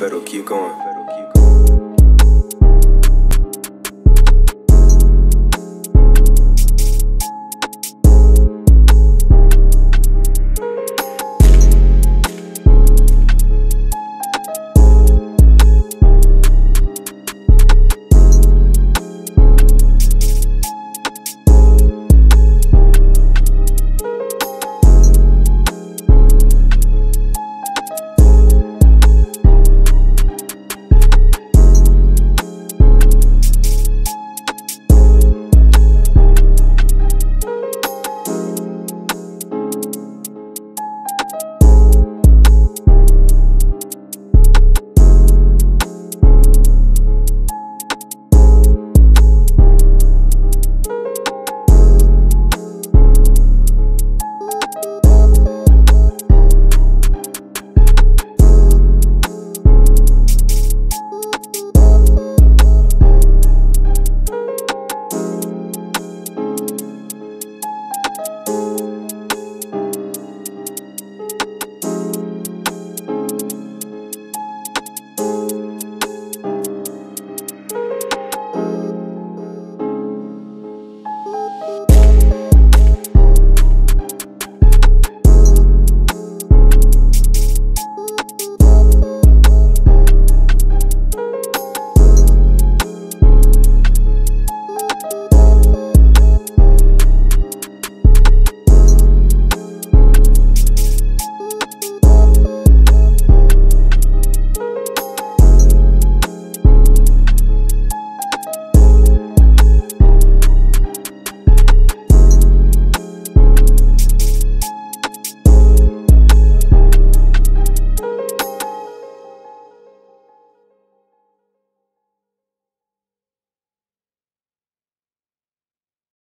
pedal, keep going.